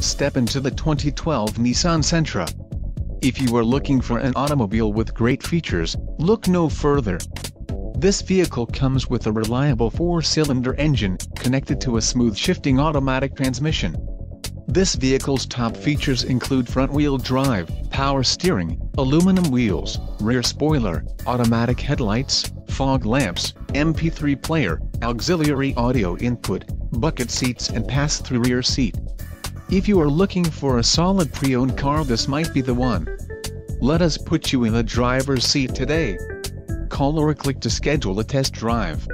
Step into the 2012 Nissan Sentra. If you are looking for an automobile with great features, look no further. This vehicle comes with a reliable 4-cylinder engine, connected to a smooth shifting automatic transmission. This vehicle's top features include front-wheel drive, power steering, aluminum wheels, rear spoiler, automatic headlights, fog lamps, MP3 player, auxiliary audio input, bucket seats and pass-through rear seat. If you are looking for a solid pre-owned car, this might be the one. Let us put you in the driver's seat today. Call or click to schedule a test drive.